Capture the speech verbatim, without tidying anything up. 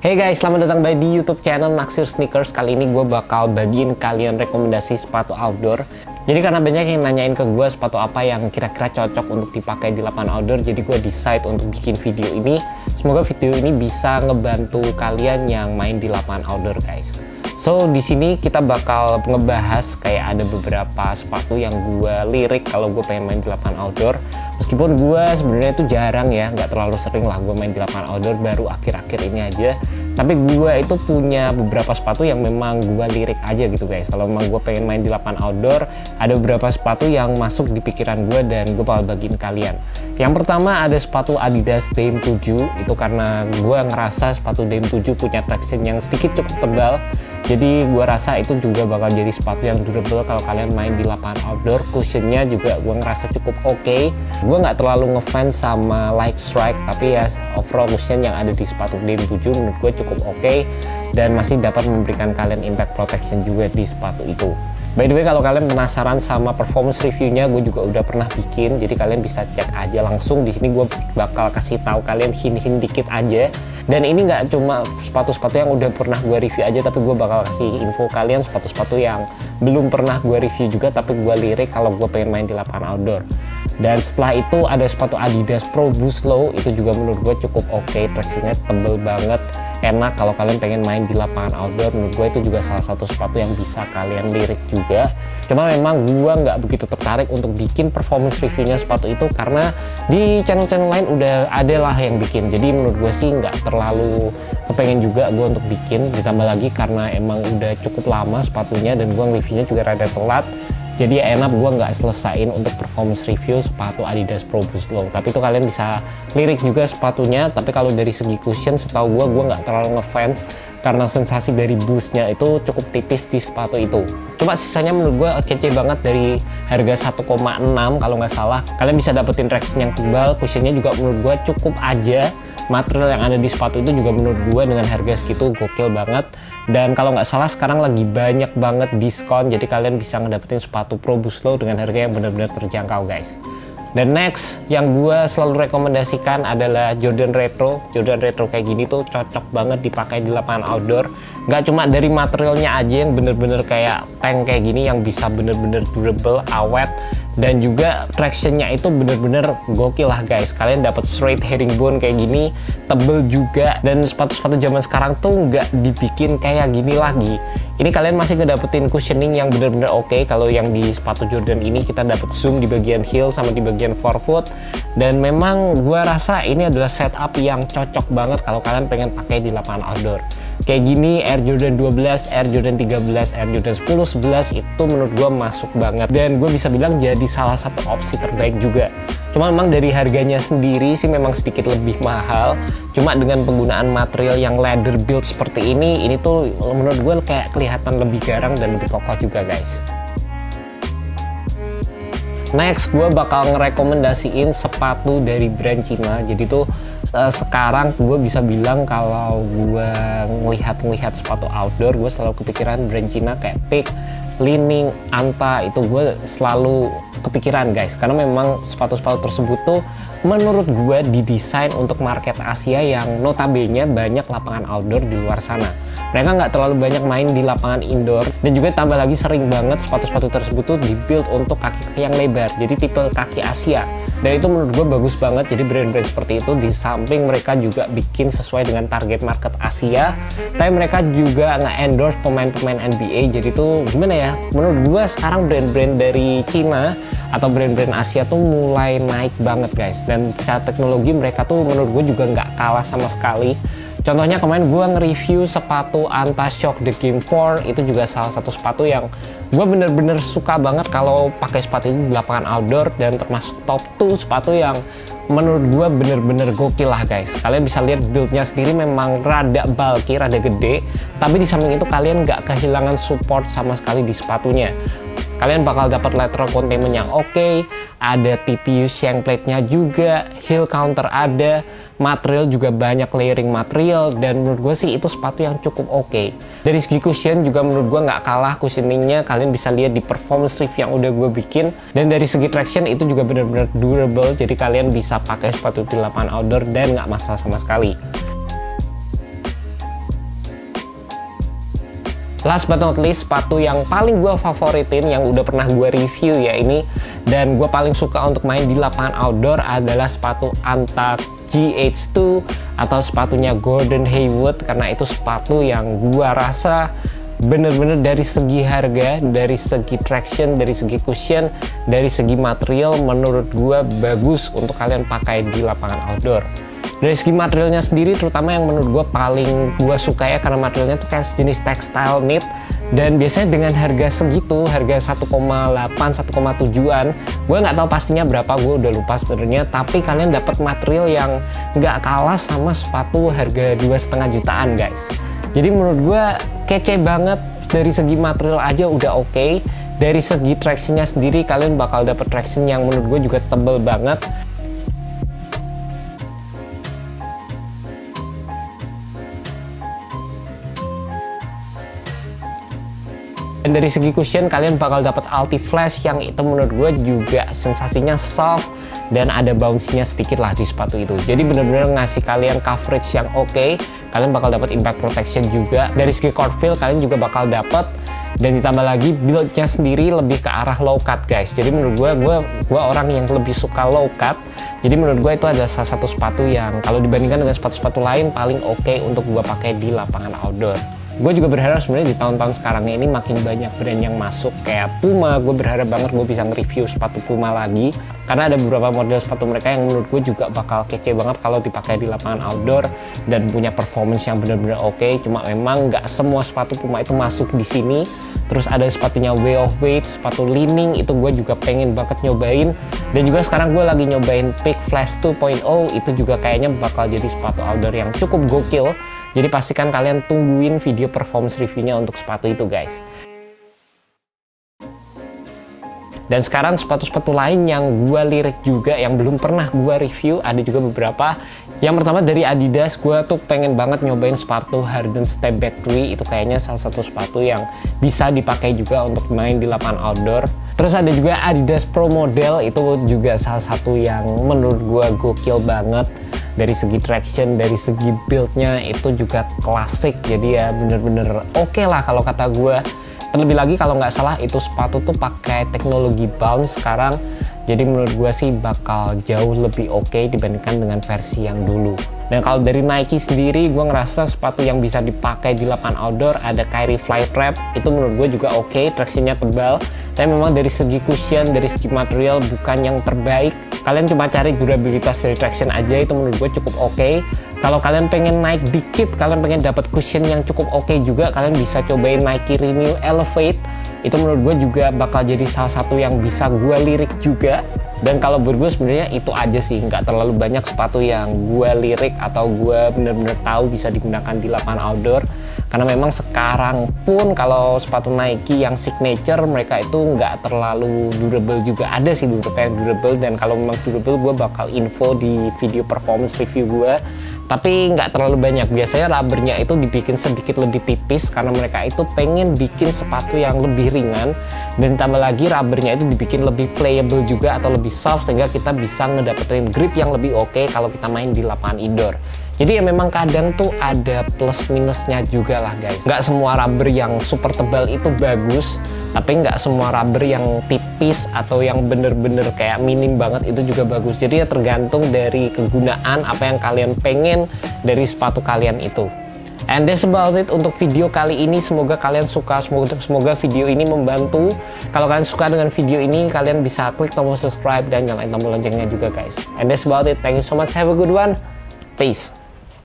Hey guys, selamat datang balik di YouTube channel Naksir Sneakers. Kali ini gue bakal bagiin kalian rekomendasi sepatu outdoor. Jadi karena banyak yang nanyain ke gue sepatu apa yang kira-kira cocok untuk dipakai di lapangan outdoor, jadi gue decide untuk bikin video ini. Semoga video ini bisa ngebantu kalian yang main di lapangan outdoor, guys. So, di sini kita bakal ngebahas kayak ada beberapa sepatu yang gue lirik kalau gue pengen main di lapangan outdoor. Meskipun gue sebenarnya itu jarang ya, nggak terlalu sering lah gue main di lapangan outdoor, baru akhir-akhir ini aja. Tapi gue itu punya beberapa sepatu yang memang gue lirik aja gitu guys. Kalau memang gue pengen main di lapangan outdoor, ada beberapa sepatu yang masuk di pikiran gue dan gue bakal bagiin kalian. Yang pertama ada sepatu Adidas Dame tujuh. Itu karena gue ngerasa sepatu Dame tujuh punya traction yang sedikit cukup tebal. Jadi gue rasa itu juga bakal jadi sepatu yang durable kalau kalian main di lapangan outdoor. Cushionnya juga gue ngerasa cukup oke. Okay. Gue nggak terlalu ngefans sama Light Strike, tapi ya overall cushion yang ada di sepatu Dame tujuh menurut gue cukup oke. Okay. Dan masih dapat memberikan kalian impact protection juga di sepatu itu. By the way, kalau kalian penasaran sama performance reviewnya, gue juga udah pernah bikin. Jadi kalian bisa cek aja langsung. Di sini gue bakal kasih tahu kalian hint-hint dikit aja. Dan ini nggak cuma sepatu-sepatu yang udah pernah gue review aja, tapi gue bakal kasih info kalian sepatu-sepatu yang belum pernah gue review juga, tapi gue lirik kalau gue pengen main di lapangan outdoor. Dan setelah itu ada sepatu Adidas Pro Boost Low. Itu juga menurut gue cukup oke, okay. Tractionnya tebel banget, enak kalau kalian pengen main di lapangan outdoor. Menurut gue itu juga salah satu sepatu yang bisa kalian lirik juga. Cuma memang gue nggak begitu tertarik untuk bikin performance reviewnya sepatu itu, karena di channel-channel lain udah ada lah yang bikin. Jadi menurut gue sih nggak terlalu kepengen juga gue untuk bikin. Ditambah lagi karena emang udah cukup lama sepatunya dan gue reviewnya juga rada telat. Jadi enak gue nggak selesain untuk performance review sepatu Adidas Pro Boost Low. Tapi itu kalian bisa lirik juga sepatunya. Tapi kalau dari segi cushion, setahu gue, gue nggak terlalu ngefans karena sensasi dari boostnya itu cukup tipis di sepatu itu. Cuma sisanya menurut gue kece banget. Dari harga satu koma enam kalau nggak salah, kalian bisa dapetin traction yang tebal. Cushionnya juga menurut gue cukup aja. Material yang ada di sepatu itu juga menurut gue dengan harga segitu gokil banget. Dan kalau nggak salah sekarang lagi banyak banget diskon, jadi kalian bisa ngedapetin sepatu Pro Boost Low dengan harga yang benar-benar terjangkau guys. Dan next yang gue selalu rekomendasikan adalah Jordan Retro. Jordan Retro kayak gini tuh cocok banget dipakai di lapangan outdoor. Nggak cuma dari materialnya aja yang bener-bener kayak tank kayak gini, yang bisa bener-bener durable, awet, dan juga tractionnya itu bener-bener gokil lah guys. Kalian dapat straight herringbone kayak gini, tebel juga. Dan sepatu-sepatu zaman sekarang tuh nggak dibikin kayak gini lagi. Ini kalian masih ngedapetin cushioning yang bener-bener oke. Kalau yang di sepatu Jordan ini kita dapat zoom di bagian heel sama di bagian forefoot. Dan memang gua rasa ini adalah setup yang cocok banget kalau kalian pengen pakai di lapangan outdoor. Kayak gini Air Jordan dua belas, Air Jordan tiga belas, Air Jordan sepuluh, sebelas itu menurut gua masuk banget. Dan gue bisa bilang jadi salah satu opsi terbaik juga. Cuma memang dari harganya sendiri sih memang sedikit lebih mahal. Cuma dengan penggunaan material yang leather build seperti ini, ini tuh menurut gue kayak kelihatan lebih garang dan lebih kokoh juga guys. Next, gue bakal ngerekomendasiin sepatu dari brand Cina. Jadi tuh uh, sekarang gue bisa bilang kalau gue ngelihat-ngelihat sepatu outdoor, gue selalu kepikiran brand Cina kayak Peak, Lining, Anta. Itu gue selalu kepikiran guys, karena memang sepatu-sepatu tersebut tuh menurut gue didesain untuk market Asia yang notabene banyak lapangan outdoor di luar sana. Mereka nggak terlalu banyak main di lapangan indoor, dan juga tambah lagi sering banget sepatu-sepatu tersebut tuh dibuild untuk kaki-kaki yang lebar, jadi tipe kaki Asia. Dan itu menurut gue bagus banget. Jadi brand-brand seperti itu di samping mereka juga bikin sesuai dengan target market Asia, tapi mereka juga nge-endorse pemain-pemain N B A. Jadi tuh gimana ya, menurut gue sekarang brand-brand dari Cina atau brand-brand Asia tuh mulai naik banget guys. Dan secara teknologi mereka tuh menurut gue juga nggak kalah sama sekali. Contohnya kemarin gue nge-review sepatu Anta Shock The Game four. Itu juga salah satu sepatu yang gue bener-bener suka banget kalau pakai sepatu ini di lapangan outdoor, dan termasuk top dua sepatu yang menurut gue bener-bener gokil lah guys. Kalian bisa lihat build-nya sendiri memang rada bulky, rada gede, tapi di samping itu kalian nggak kehilangan support sama sekali di sepatunya. Kalian bakal dapat lateral containment yang oke, okay, ada T P U shank plate-nya juga, heel counter ada, material juga banyak layering material, dan menurut gue sih itu sepatu yang cukup oke. Okay. Dari segi cushion juga menurut gue nggak kalah cushioningnya, kalian bisa lihat di performance review yang udah gue bikin. Dan dari segi traction itu juga benar-benar durable, jadi kalian bisa pakai sepatu di lapangan outdoor dan nggak masalah sama sekali. Last but not least, sepatu yang paling gue favoritin yang udah pernah gue review ya ini, dan gue paling suka untuk main di lapangan outdoor adalah sepatu Anta G H dua atau sepatunya Golden Hayward, karena itu sepatu yang gue rasa bener-bener dari segi harga, dari segi traction, dari segi cushion, dari segi material menurut gua bagus untuk kalian pakai di lapangan outdoor. Dari segi materialnya sendiri, terutama yang menurut gua paling gua suka ya, karena materialnya tuh kayak jenis textile knit, dan biasanya dengan harga segitu, harga satu koma delapan, satu koma tujuh-an, gue nggak tahu pastinya berapa, gue udah lupa sebenarnya, tapi kalian dapat material yang nggak kalah sama sepatu harga dua setengah jutaan guys. Jadi menurut gue kece banget, dari segi material aja udah oke, okay. Dari segi traction-nya sendiri kalian bakal dapet traction yang menurut gue juga tebel banget. Dan dari segi cushion kalian bakal dapet Alti Flash yang itu menurut gue juga sensasinya soft dan ada bounce-nya sedikit lah di sepatu itu. Jadi bener-bener ngasih kalian coverage yang oke, okay. Kalian bakal dapat impact protection juga. Dari segi court feel kalian juga bakal dapat, dan ditambah lagi build-nya sendiri lebih ke arah low cut guys. Jadi menurut gue, gue gue orang yang lebih suka low cut. Jadi menurut gue itu adalah salah satu sepatu yang kalau dibandingkan dengan sepatu-sepatu lain paling oke okay untuk gue pakai di lapangan outdoor. Gue juga berharap sebenarnya di tahun-tahun sekarang ini makin banyak brand yang masuk kayak Puma. Gue berharap banget gue bisa nge-review sepatu Puma lagi, karena ada beberapa model sepatu mereka yang menurut gue juga bakal kece banget kalau dipakai di lapangan outdoor dan punya performance yang benar-benar oke. Okay. Cuma memang nggak semua sepatu Puma itu masuk di sini. Terus ada sepatunya Way of Wade, sepatu Leaning, itu gue juga pengen banget nyobain. Dan juga sekarang gue lagi nyobain Peak Flash two point oh, itu juga kayaknya bakal jadi sepatu outdoor yang cukup gokil. Jadi pastikan kalian tungguin video performance reviewnya untuk sepatu itu guys. Dan sekarang sepatu-sepatu lain yang gue lirik juga yang belum pernah gue review ada juga beberapa. Yang pertama dari Adidas, gue tuh pengen banget nyobain sepatu Harden Step Back three. Itu kayaknya salah satu sepatu yang bisa dipakai juga untuk main di lapangan outdoor. Terus ada juga Adidas Pro Model, itu juga salah satu yang menurut gue gokil banget. Dari segi traction, dari segi build-nya itu juga klasik. Jadi ya bener-bener oke okay lah kalau kata gue. Terlebih lagi kalau nggak salah itu sepatu tuh pakai teknologi bounce sekarang. Jadi menurut gue sih bakal jauh lebih oke okay dibandingkan dengan versi yang dulu. Dan kalau dari Nike sendiri, gue ngerasa sepatu yang bisa dipakai di lapangan outdoor ada Kyrie Flytrap. Itu menurut gue juga oke, okay, traction-nya tebal. Tapi memang dari segi cushion, dari segi material bukan yang terbaik. Kalian cuma cari durabilitas dari traction aja, itu menurut gue cukup oke. Okay. Kalau kalian pengen naik dikit, kalian pengen dapat cushion yang cukup oke okay juga, kalian bisa cobain Nike Renew Elevate. Itu menurut gue juga bakal jadi salah satu yang bisa gue lirik juga. Dan kalau buat gue sebenarnya itu aja sih, nggak terlalu banyak sepatu yang gue lirik atau gue bener-bener tahu bisa digunakan di lapangan outdoor. Karena memang sekarang pun kalau sepatu Nike yang signature mereka itu nggak terlalu durable juga. Ada sih beberapa yang durable, dan kalau memang durable gue bakal info di video performance review gue. Tapi nggak terlalu banyak, biasanya rubbernya itu dibikin sedikit lebih tipis karena mereka itu pengen bikin sepatu yang lebih ringan, dan tambah lagi rubbernya itu dibikin lebih playable juga atau lebih soft sehingga kita bisa ngedapetin grip yang lebih oke okay kalau kita main di lapangan indoor. Jadi ya memang kadang tuh ada plus minusnya juga lah guys. Nggak semua rubber yang super tebal itu bagus, tapi nggak semua rubber yang tipis atau yang bener-bener kayak minim banget itu juga bagus. Jadi ya tergantung dari kegunaan apa yang kalian pengen dari sepatu kalian itu. And that's about it untuk video kali ini. Semoga kalian suka, semoga, semoga video ini membantu. Kalau kalian suka dengan video ini, kalian bisa klik tombol subscribe dan nyalain tombol loncengnya juga guys. And that's about it. Thank you so much. Have a good one. Peace.